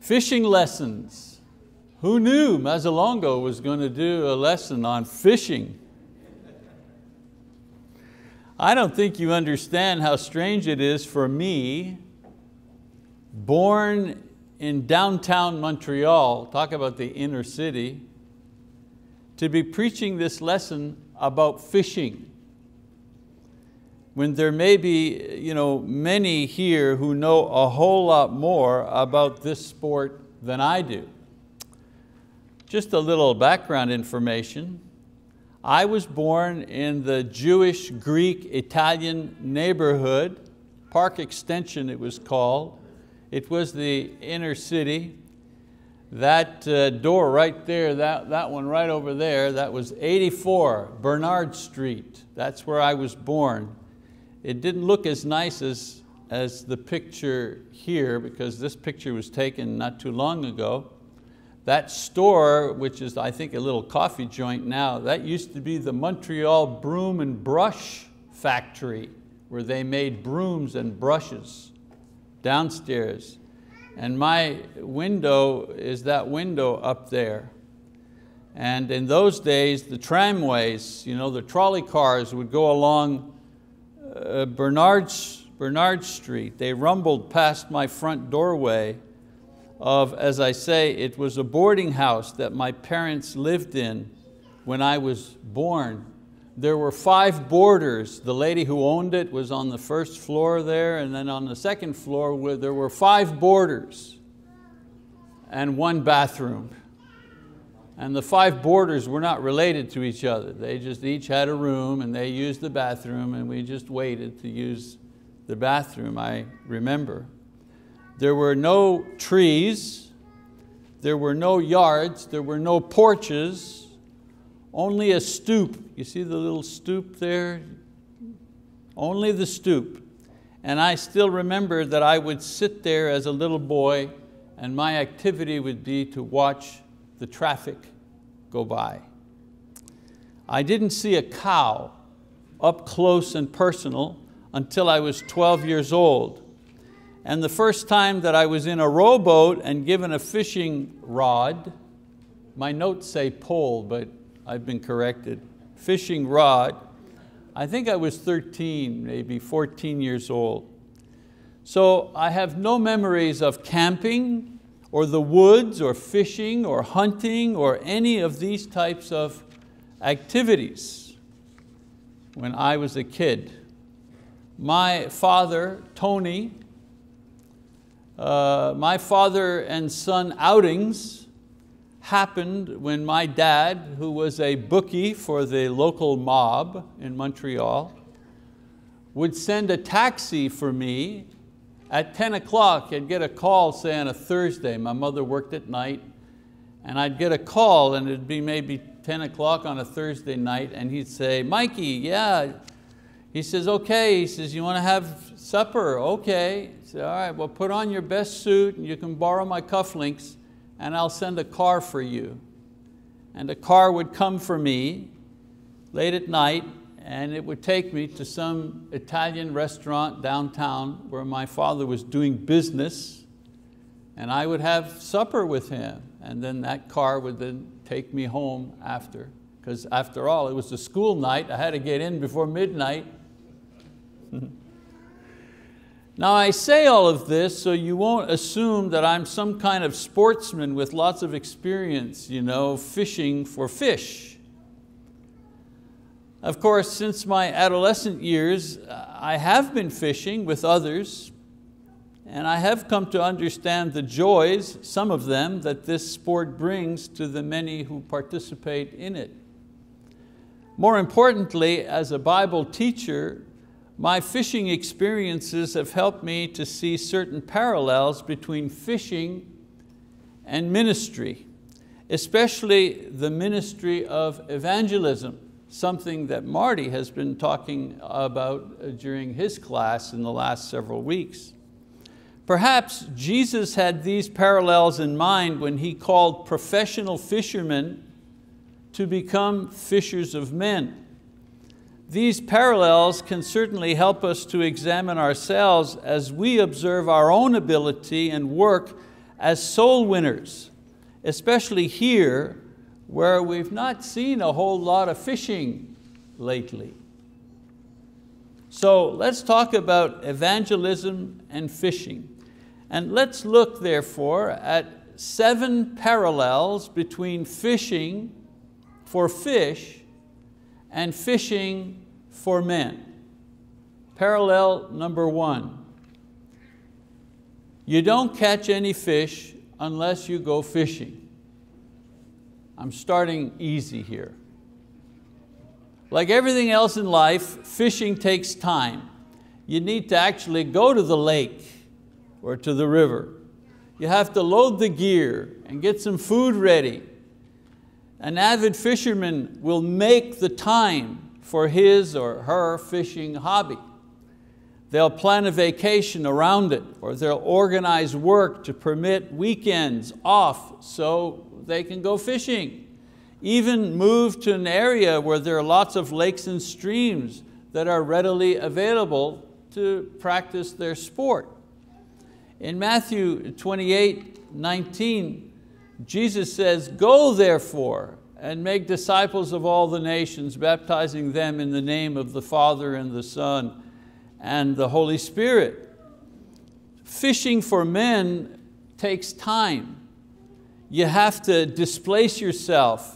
Fishing lessons. Who knew Mazzalongo was going to do a lesson on fishing? I don't think you understand how strange it is for me, born in downtown Montreal, talk about the inner city, to be preaching this lesson about fishing, when there may be, you know, many here who know a whole lot more about this sport than I do. Just a little background information. I was born in the Jewish, Greek, Italian neighborhood, Park Extension it was called. It was the inner city. That door right there, that one right over there, that was 84 Bernard Street. That's where I was born. It didn't look as nice as the picture here, because this picture was taken not too long ago. That store, which is I think a little coffee joint now, that used to be the Montreal Broom and Brush Factory, where they made brooms and brushes downstairs. And my window is that window up there. And in those days, the tramways, you know, the trolley cars would go along Bernard Street. They rumbled past my front doorway of, as I say, it was a boarding house that my parents lived in when I was born. There were 5 boarders. The lady who owned it was on the first floor there, and then on the second floor there were 5 boarders and 1 bathroom. And the 5 boarders were not related to each other. They just each had a room and they used the bathroom, and we just waited to use the bathroom, I remember. There were no trees, there were no yards, there were no porches, only a stoop. You see the little stoop there? Only the stoop. And I still remember that I would sit there as a little boy, and my activity would be to watch the traffic go by. I didn't see a cow up close and personal until I was 12 years old. And the first time that I was in a rowboat and given a fishing rod, my notes say pole, but I've been corrected, fishing rod. I think I was 13, maybe 14 years old. So I have no memories of camping or the woods or fishing or hunting or any of these types of activities when I was a kid. My father, Tony, my father and son outings happened when my dad, who was a bookie for the local mob in Montreal, would send a taxi for me at 10 o'clock. I'd get a call, say on a Thursday, my mother worked at night, and I'd get a call and it'd be maybe 10 o'clock on a Thursday night, and he'd say, Mikey, yeah. He says, okay, he says, you want to have supper? Okay. He said, all right, well, put on your best suit and you can borrow my cufflinks, and I'll send a car for you. And a car would come for me late at night, and it would take me to some Italian restaurant downtown where my father was doing business, and I would have supper with him. And then that car would then take me home after, because after all, it was a school night. I had to get in before midnight. Now I say all of this so you won't assume that I'm some kind of sportsman with lots of experience, you know, fishing for fish. Of course, since my adolescent years, I have been fishing with others, and I have come to understand the joys, some of them, that this sport brings to the many who participate in it. More importantly, as a Bible teacher, my fishing experiences have helped me to see certain parallels between fishing and ministry, especially the ministry of evangelism, something that Marty has been talking about during his class in the last several weeks. Perhaps Jesus had these parallels in mind when he called professional fishermen to become fishers of men. These parallels can certainly help us to examine ourselves as we observe our own ability and work as soul winners, especially here where we've not seen a whole lot of fishing lately. So let's talk about evangelism and fishing. And let's look therefore at 7 parallels between fishing for fish and fishing for men. Parallel number 1. You don't catch any fish unless you go fishing. I'm starting easy here. Like everything else in life, fishing takes time. You need to actually go to the lake or to the river. You have to load the gear and get some food ready. An avid fisherman will make the time for his or her fishing hobby. They'll plan a vacation around it, or they'll organize work to permit weekends off so they can go fishing. Even move to an area where there are lots of lakes and streams that are readily available to practice their sport. In Matthew 28:19, Jesus says, "Go therefore and make disciples of all the nations, baptizing them in the name of the Father and the Son and the Holy Spirit." Fishing for men takes time. You have to displace yourself.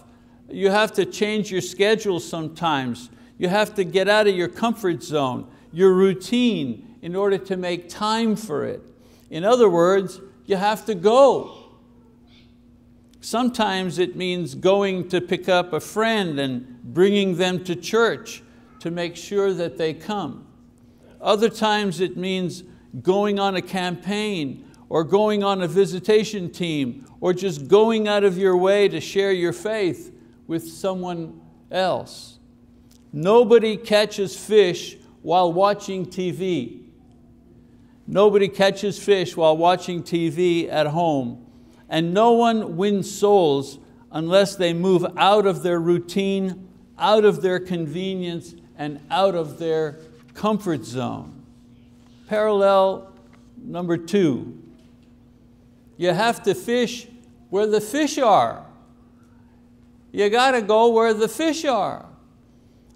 You have to change your schedule sometimes. You have to get out of your comfort zone, your routine, in order to make time for it. In other words, you have to go. Sometimes it means going to pick up a friend and bringing them to church to make sure that they come. Other times it means going on a campaign or going on a visitation team or just going out of your way to share your faith with someone else. Nobody catches fish while watching TV. Nobody catches fish while watching TV at home, and no one wins souls unless they move out of their routine, out of their convenience, and out of their comfort zone. Parallel number 2. You have to fish where the fish are. You got to go where the fish are.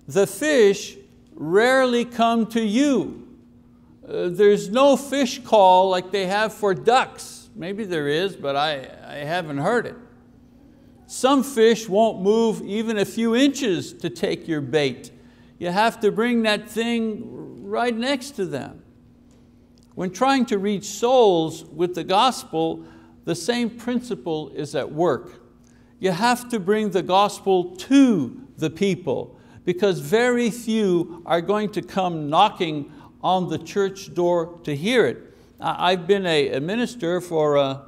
The fish rarely come to you. There's no fish call like they have for ducks. Maybe there is, but I haven't heard it. Some fish won't move even a few inches to take your bait. You have to bring that thing right next to them. When trying to reach souls with the gospel, the same principle is at work. You have to bring the gospel to the people, because very few are going to come knocking on the church door to hear it. I've been a minister for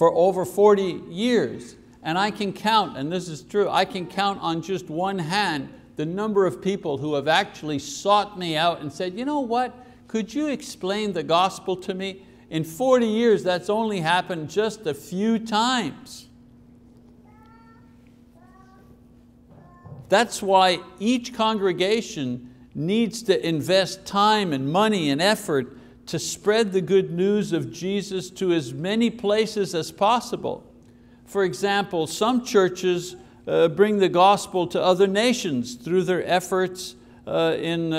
over 40 years, and I can count, and this is true, I can count on just one hand the number of people who have actually sought me out and said, "You know what, could you explain the gospel to me?" In 40 years, that's only happened just a few times. That's why each congregation needs to invest time and money and effort to spread the good news of Jesus to as many places as possible. For example, some churches bring the gospel to other nations through their efforts in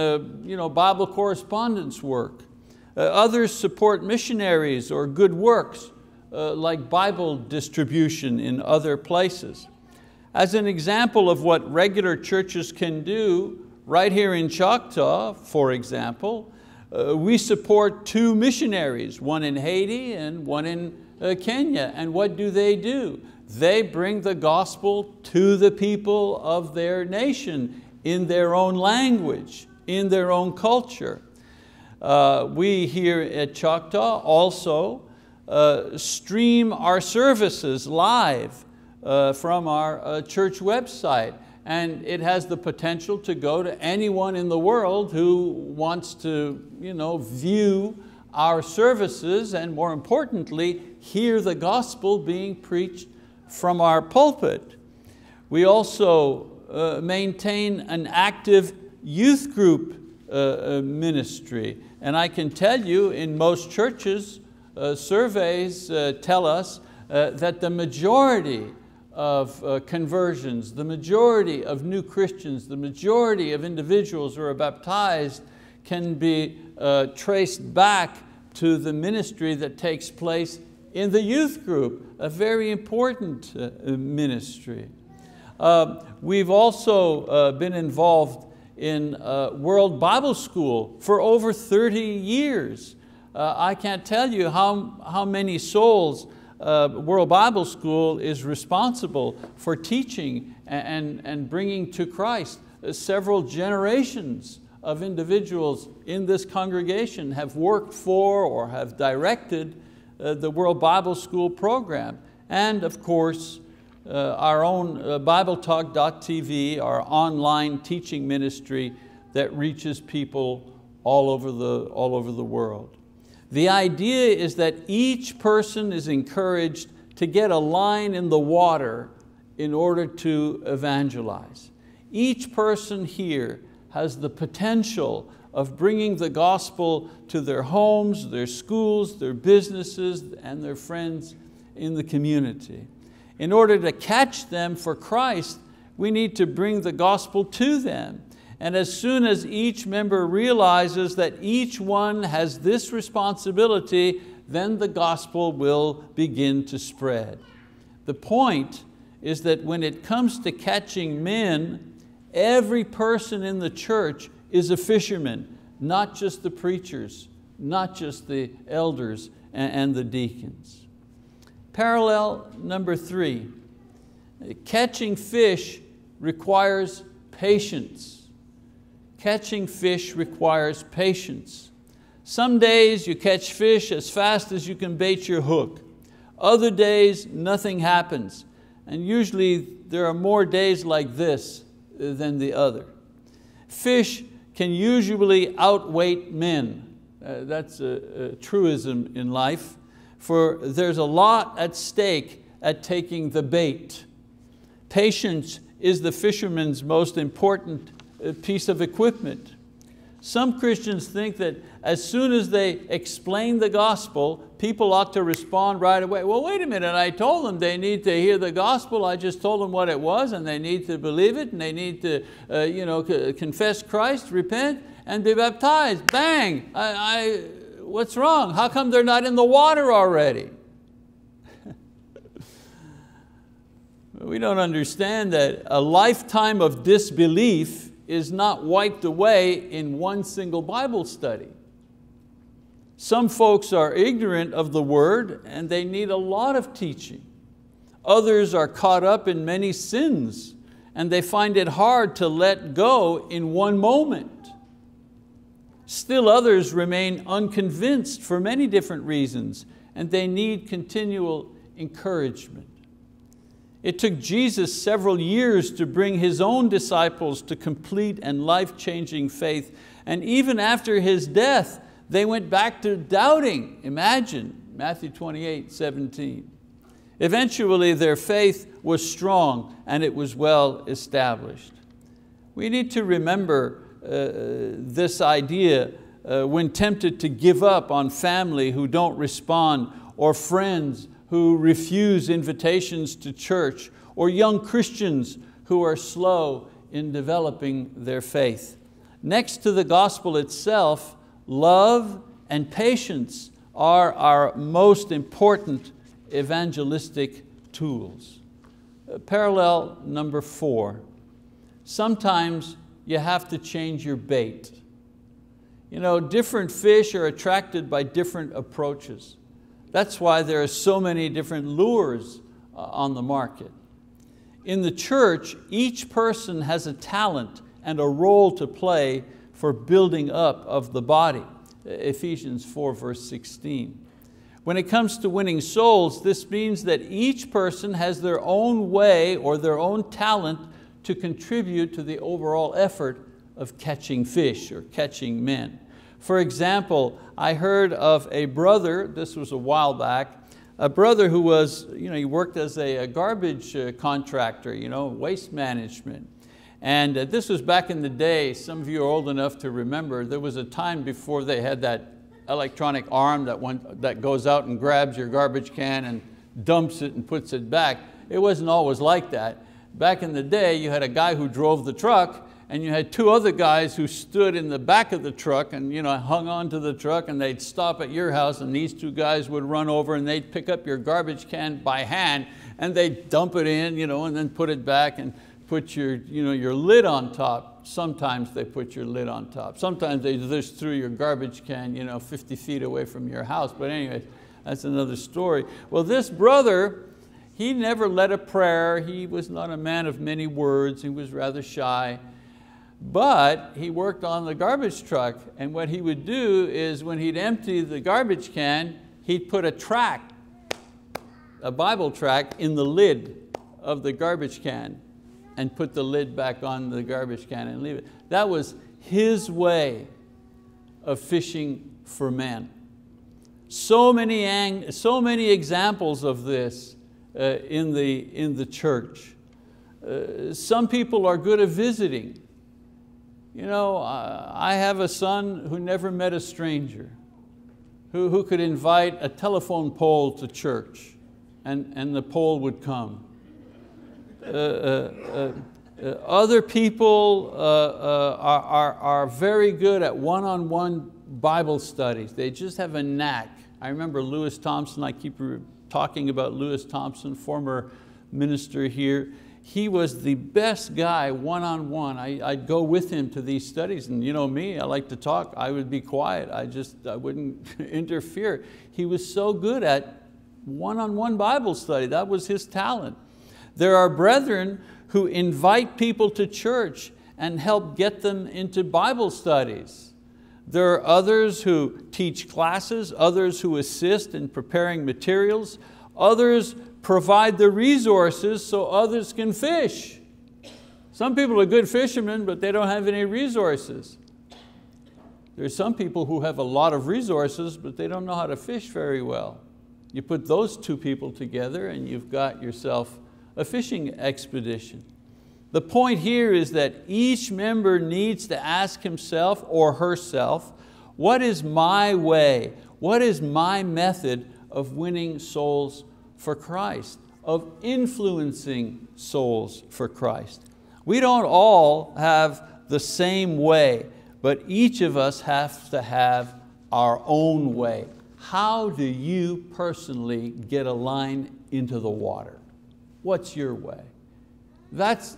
Bible correspondence work. Others support missionaries or good works like Bible distribution in other places. As an example of what regular churches can do, right here in Choctaw, for example, we support 2 missionaries, one in Haiti and one in Kenya. And what do? They bring the gospel to the people of their nation in their own language, in their own culture. We here at Choctaw also stream our services live from our church website, and it has the potential to go to anyone in the world who wants to view our services and, more importantly, hear the gospel being preached from our pulpit. We also maintain an active youth group ministry, and I can tell you in most churches surveys tell us that the majority of conversions, the majority of new Christians, the majority of individuals who are baptized can be traced back to the ministry that takes place in the youth group, a very important ministry. We've also been involved in World Bible School for over 30 years. I can't tell you how many souls World Bible School is responsible for teaching and bringing to Christ. Several generations of individuals in this congregation have worked for or have directed the World Bible School program. And of course, our own BibleTalk.tv, our online teaching ministry that reaches people all over the world. The idea is that each person is encouraged to get a line in the water in order to evangelize. Each person here has the potential of bringing the gospel to their homes, their schools, their businesses, and their friends in the community. In order to catch them for Christ, we need to bring the gospel to them. And as soon as each member realizes that each one has this responsibility, then the gospel will begin to spread. The point is that when it comes to catching men, every person in the church is a fisherman, not just the preachers, not just the elders and the deacons. Parallel number 3, catching fish requires patience. Catching fish requires patience. Some days you catch fish as fast as you can bait your hook. Other days nothing happens. And usually there are more days like this than the other. Fish can usually outweight men. That's a truism in life. For there's a lot at stake at taking the bait. Patience is the fisherman's most important piece of equipment. Some Christians think that as soon as they explain the gospel, people ought to respond right away. Well, wait a minute, I told them they need to hear the gospel. I just told them what it was, and they need to believe it, and they need to confess Christ, repent, and be baptized. Bang! What's wrong? How come they're not in the water already? We don't understand that a lifetime of disbelief is not wiped away in one single Bible study. Some folks are ignorant of the word and they need a lot of teaching. Others are caught up in many sins and they find it hard to let go in one moment. Still others remain unconvinced for many different reasons, and they need continual encouragement. It took Jesus several years to bring His own disciples to complete and life-changing faith, and even after His death, they went back to doubting. Imagine, Matthew 28:17. Eventually their faith was strong and it was well established. We need to remember this idea when tempted to give up on family who don't respond, or friends who refuse invitations to church, or young Christians who are slow in developing their faith. Next to the gospel itself, love and patience are our most important evangelistic tools. Parallel number 4, sometimes you have to change your bait. You know, different fish are attracted by different approaches. That's why there are so many different lures on the market. In the church, each person has a talent and a role to play for building up of the body. Ephesians 4:16. When it comes to winning souls, this means that each person has their own way or their own talent to contribute to the overall effort of catching fish or catching men. For example, I heard of a brother, this was a while back, a brother who was, he worked as a garbage contractor, waste management. And this was back in the day, some of you are old enough to remember, there was a time before they had that electronic arm that goes out and grabs your garbage can and dumps it and puts it back. It wasn't always like that. Back in the day, you had a guy who drove the truck, and you had two other guys who stood in the back of the truck and hung on to the truck, and they'd stop at your house, and these two guys would run over and they'd pick up your garbage can by hand and they'd dump it in, and then put it back and put your lid on top. Sometimes they put your lid on top. Sometimes they just threw your garbage can 50 feet away from your house. But anyway, that's another story. Well, this brother, he never led a prayer. He was not a man of many words. He was rather shy. But he worked on the garbage truck, and what he would do is when he'd empty the garbage can, he'd put a tract, a Bible tract, in the lid of the garbage can and put the lid back on the garbage can and leave it. That was his way of fishing for men. So many examples of this in the church. Some people are good at visiting. I have a son who never met a stranger, who could invite a telephone pole to church, and the pole would come. Other people are very good at one-on-one Bible studies. They just have a knack. I remember Lewis Thompson. I keep talking about Lewis Thompson, former minister here. He was the best guy one-on-one. I'd go with him to these studies, and me, I like to talk. I would be quiet. I wouldn't interfere. He was so good at one-on-one Bible study. That was his talent. There are brethren who invite people to church and help get them into Bible studies. There are others who teach classes, others who assist in preparing materials, others provide the resources so others can fish. Some people are good fishermen, but they don't have any resources. There's some people who have a lot of resources, but they don't know how to fish very well. You put those two people together and you've got yourself a fishing expedition. The point here is that each member needs to ask himself or herself, what is my way? What is my method of winning souls for Christ, of influencing souls for Christ? We don't all have the same way, but each of us has to have our own way. How do you personally get a line into the water? What's your way? That's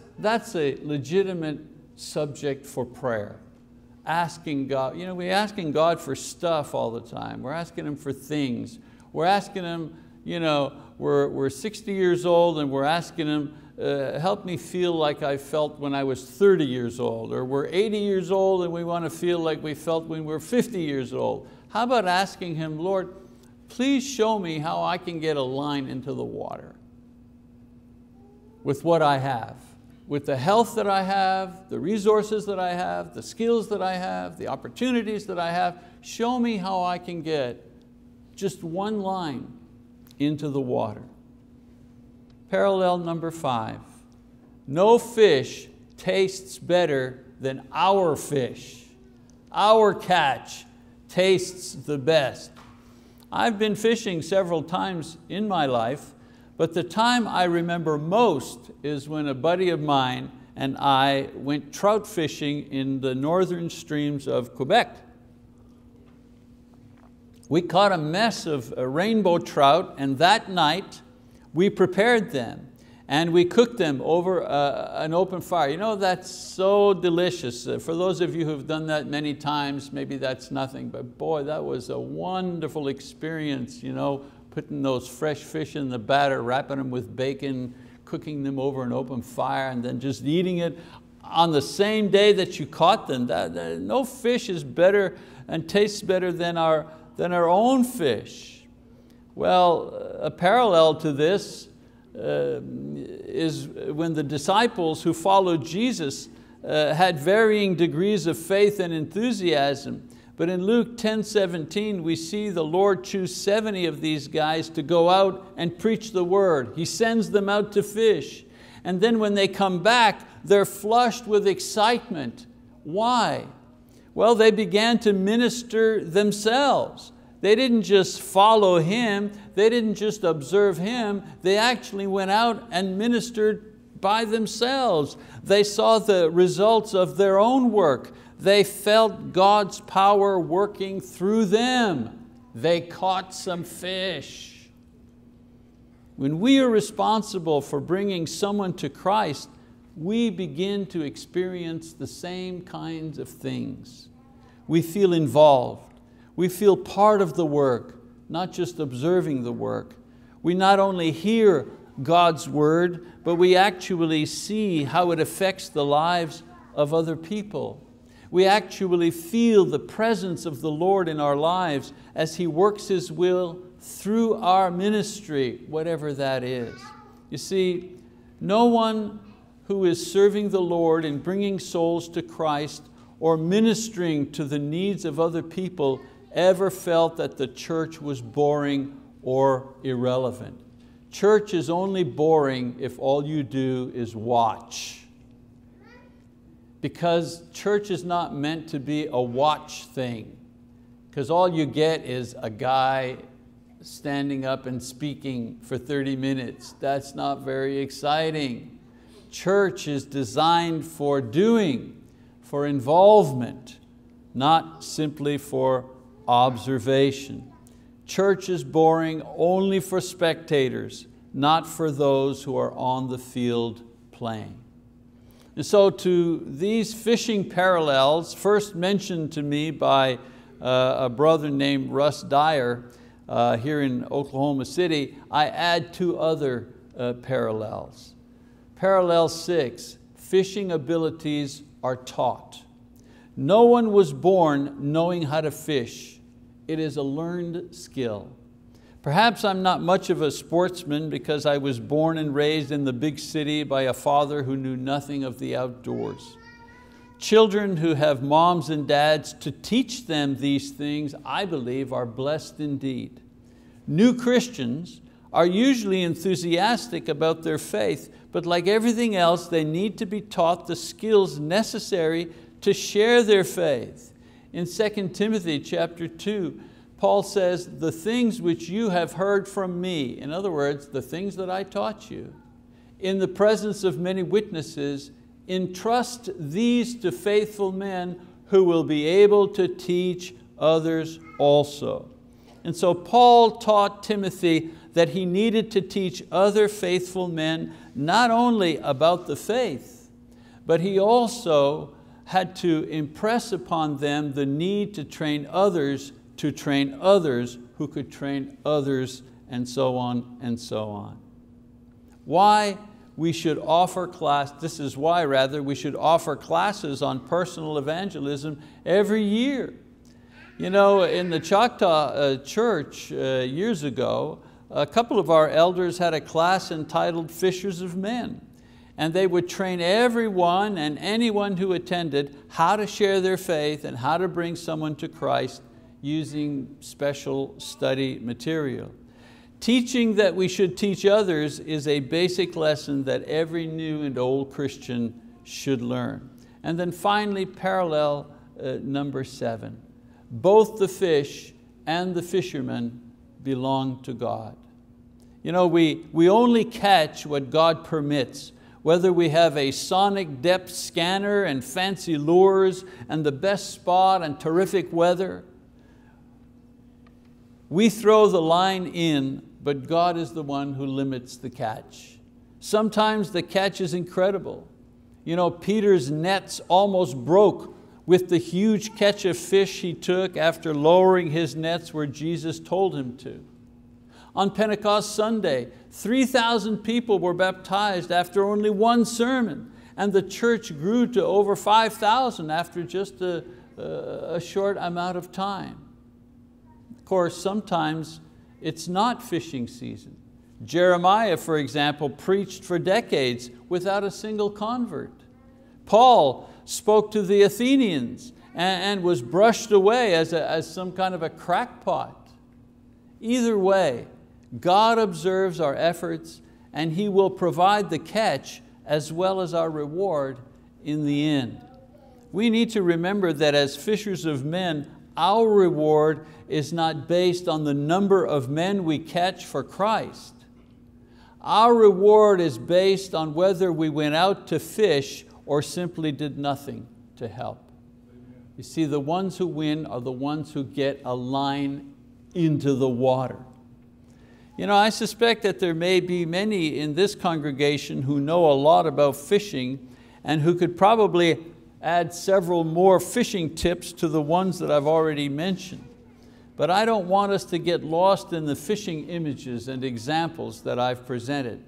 a legitimate subject for prayer. Asking God, we're asking God for stuff all the time. We're asking Him for things. We're asking Him, we're 60 years old and we're asking Him, help me feel like I felt when I was 30 years old, or we're 80 years old and we want to feel like we felt when we were 50 years old. How about asking Him, Lord, please show me how I can get a line into the water with what I have, with the health that I have, the resources that I have, the skills that I have, the opportunities that I have. Show me how I can get just one line into the water. Parallel number 5, no fish tastes better than our fish. Our catch tastes the best. I've been fishing several times in my life, but the time I remember most is when a buddy of mine and I went trout fishing in the northern streams of Quebec. We caught a mess of rainbow trout, and that night we prepared them and we cooked them over an open fire. That's so delicious. For those of you who've done that many times, maybe that's nothing, but boy, that was a wonderful experience, putting those fresh fish in the batter, wrapping them with bacon, cooking them over an open fire, and then just eating it on the same day that you caught them. No fish is better and tastes better than our own fish. Well, a parallel to this is when the disciples who followed Jesus had varying degrees of faith and enthusiasm. But in Luke 10:17, we see the Lord choose 70 of these guys to go out and preach the word. He sends them out to fish. And then when they come back, they're flushed with excitement. Why? Well, they began to minister themselves. They didn't just follow him, they didn't just observe him, they actually went out and ministered by themselves. They saw the results of their own work. They felt God's power working through them. They caught some fish. When we are responsible for bringing someone to Christ, we begin to experience the same kinds of things. We feel involved. We feel part of the work, not just observing the work. We not only hear God's word, but we actually see how it affects the lives of other people. We actually feel the presence of the Lord in our lives as He works His will through our ministry, whatever that is. You see, no one who is serving the Lord and bringing souls to Christ or ministering to the needs of other people ever felt that the church was boring or irrelevant. Church is only boring if all you do is watch. Because church is not meant to be a watch thing. Because all you get is a guy standing up and speaking for 30 minutes. That's not very exciting. Church is designed for doing, for involvement, not simply for observation. Church is boring only for spectators, not for those who are on the field playing. And so to these fishing parallels, first mentioned to me by a brother named Russ Dyer here in Oklahoma City, I add two other parallels. Parallel 6, fishing abilities are taught. No one was born knowing how to fish. It is a learned skill. Perhaps I'm not much of a sportsman because I was born and raised in the big city by a father who knew nothing of the outdoors. Children who have moms and dads to teach them these things, I believe, are blessed indeed. New Christians are usually enthusiastic about their faith, but like everything else, they need to be taught the skills necessary to share their faith. In 2 Timothy chapter 2, Paul says, the things which you have heard from me, in other words, the things that I taught you, in the presence of many witnesses, entrust these to faithful men who will be able to teach others also. And so Paul taught Timothy that he needed to teach other faithful men not only about the faith, but he also had to impress upon them the need to train others who could train others, and so on and so on. Why we should offer classes on personal evangelism every year. You know, in the Choctaw church years ago, a couple of our elders had a class entitled Fishers of Men. And they would train everyone and anyone who attended how to share their faith and how to bring someone to Christ using special study material. Teaching that we should teach others is a basic lesson that every new and old Christian should learn. And then finally, parallel number 7. Both the fish and the fishermen belong to God. You know, we only catch what God permits. Whether we have a sonic depth scanner and fancy lures and the best spot and terrific weather, we throw the line in, but God is the one who limits the catch. Sometimes the catch is incredible. You know, Peter's nets almost broke with the huge catch of fish he took after lowering his nets where Jesus told him to. On Pentecost Sunday, 3,000 people were baptized after only one sermon, and the church grew to over 5,000 after just a short amount of time. Of course, sometimes it's not fishing season. Jeremiah, for example, preached for decades without a single convert. Paul spoke to the Athenians and was brushed away as some kind of a crackpot. Either way, God observes our efforts and He will provide the catch as well as our reward in the end. We need to remember that as fishers of men, our reward is not based on the number of men we catch for Christ. Our reward is based on whether we went out to fish or simply did nothing to help. You see, the ones who win are the ones who get a line into the water. You know, I suspect that there may be many in this congregation who know a lot about fishing and who could probably add several more fishing tips to the ones that I've already mentioned. But I don't want us to get lost in the fishing images and examples that I've presented.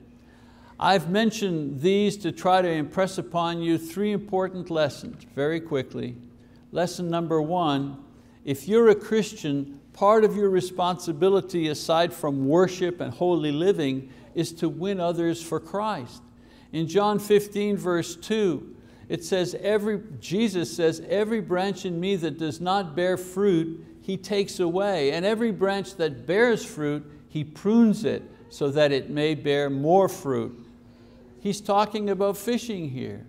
I've mentioned these to try to impress upon you three important lessons very quickly. Lesson number one, if you're a Christian, part of your responsibility aside from worship and holy living is to win others for Christ. In John 15 verse 2, it says, Jesus says, every branch in me that does not bear fruit, He takes away, and every branch that bears fruit, He prunes it so that it may bear more fruit. He's talking about fishing here.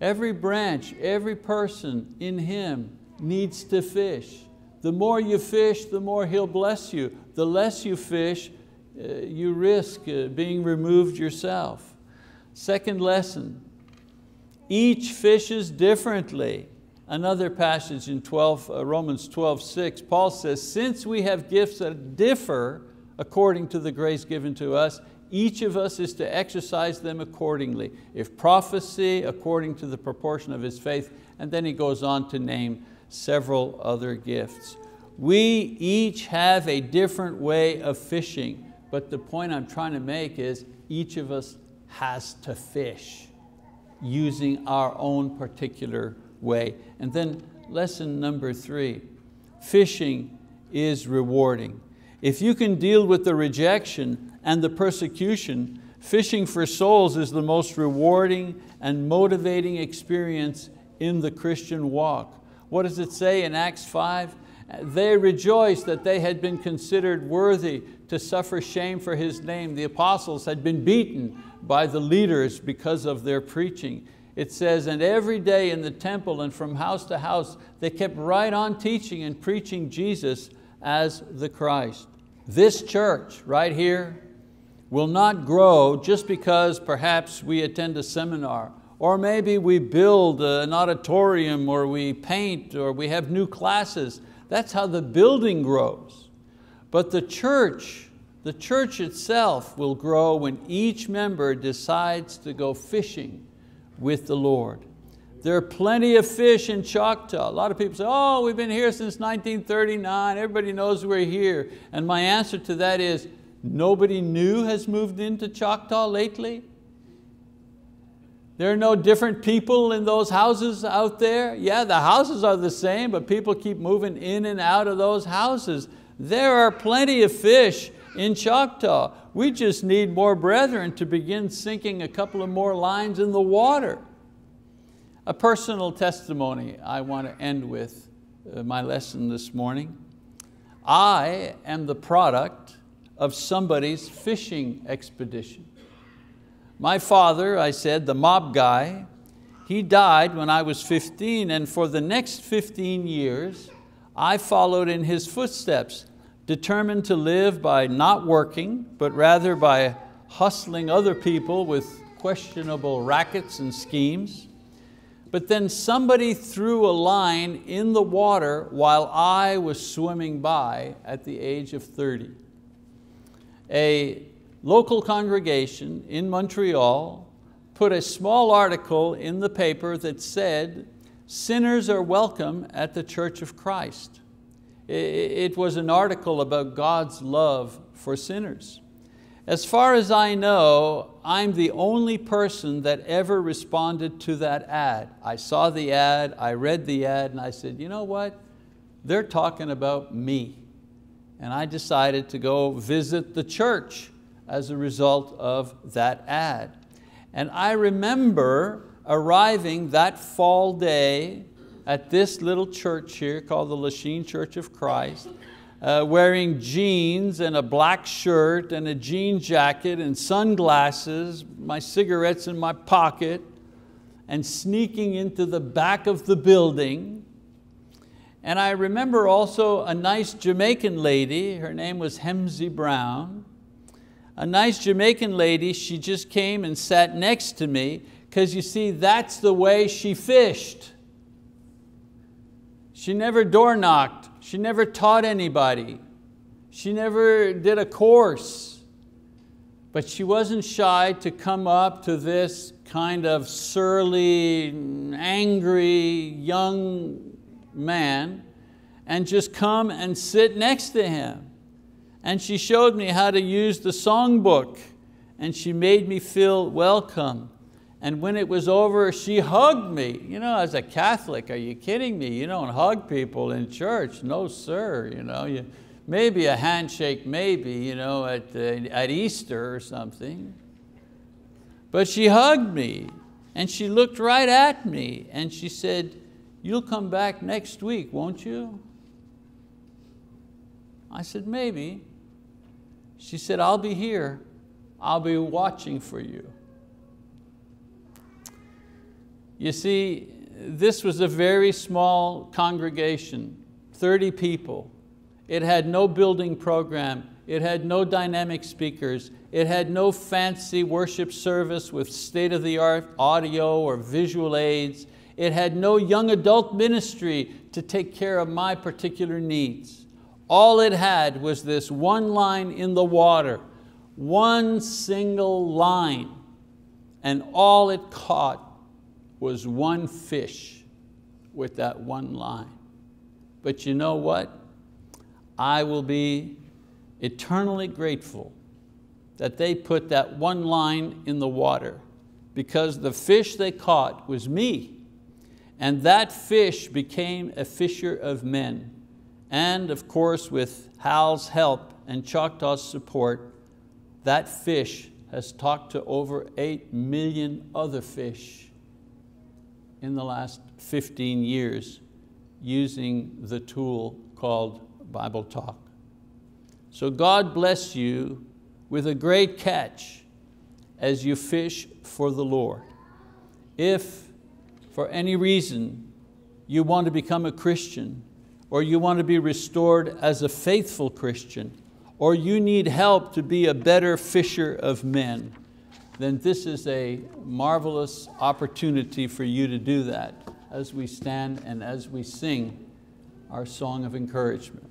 Every branch, every person in Him needs to fish. The more you fish, the more He'll bless you. The less you fish, you risk being removed yourself. Second lesson, each fishes differently. Another passage in Romans 12:6, Paul says, since we have gifts that differ according to the grace given to us, each of us is to exercise them accordingly. If prophecy, according to the proportion of his faith, and then he goes on to name several other gifts. We each have a different way of fishing, but the point I'm trying to make is each of us has to fish using our own particular way. And then lesson number three, fishing is rewarding. If you can deal with the rejection and the persecution, fishing for souls is the most rewarding and motivating experience in the Christian walk. What does it say in Acts 5? They rejoiced that they had been considered worthy to suffer shame for His name. The apostles had been beaten by the leaders because of their preaching. It says, and every day in the temple and from house to house, they kept right on teaching and preaching Jesus as the Christ. This church right here will not grow just because perhaps we attend a seminar, or maybe we build an auditorium, or we paint, or we have new classes. That's how the building grows. But the church itself will grow when each member decides to go fishing with the Lord. There are plenty of fish in Choctaw. A lot of people say, oh, we've been here since 1939. Everybody knows we're here. And my answer to that is, nobody new has moved into Choctaw lately. There are no different people in those houses out there. Yeah, the houses are the same, but people keep moving in and out of those houses. There are plenty of fish in Choctaw. We just need more brethren to begin sinking a couple of more lines in the water. A personal testimony I want to end with my lesson this morning. I am the product of somebody's fishing expedition. My father, I said, the mob guy, he died when I was 15, and for the next 15 years, I followed in his footsteps, determined to live by not working, but rather by hustling other people with questionable rackets and schemes. But then somebody threw a line in the water while I was swimming by at the age of 30. A local congregation in Montreal put a small article in the paper that said, sinners are welcome at the Church of Christ. It was an article about God's love for sinners. As far as I know, I'm the only person that ever responded to that ad. I saw the ad, I read the ad, and I said, you know what? They're talking about me. And I decided to go visit the church as a result of that ad. And I remember arriving that fall day at this little church here called the Lachine Church of Christ, wearing jeans and a black shirt and a jean jacket and sunglasses, my cigarettes in my pocket, and sneaking into the back of the building. And I remember also a nice Jamaican lady, her name was Hemsey Brown. A nice Jamaican lady, she just came and sat next to me because you see, that's the way she fished. She never door knocked. She never taught anybody. She never did a course. But she wasn't shy to come up to this kind of surly, angry young man and just come and sit next to him. And she showed me how to use the songbook and she made me feel welcome. And when it was over, she hugged me. You know, as a Catholic, are you kidding me? You don't hug people in church. No, sir. You know, maybe a handshake, maybe, you know, at Easter or something. But she hugged me and she looked right at me and she said, "You'll come back next week, won't you?" I said, "Maybe." She said, "I'll be here. I'll be watching for you." You see, this was a very small congregation, 30 people. It had no building program. It had no dynamic speakers. It had no fancy worship service with state-of-the-art audio or visual aids. It had no young adult ministry to take care of my particular needs. All it had was this one line in the water, one single line, and all it caught was one fish with that one line. But you know what? I will be eternally grateful that they put that one line in the water because the fish they caught was me. And that fish became a fisher of men. And of course, with Hal's help and Choctaw's support, that fish has talked to over 8 million other fish in the last 15 years using the tool called Bible Talk. So God bless you with a great catch as you fish for the Lord. If for any reason you want to become a Christian or you want to be restored as a faithful Christian or you need help to be a better fisher of men, then this is a marvelous opportunity for you to do that as we stand and as we sing our song of encouragement.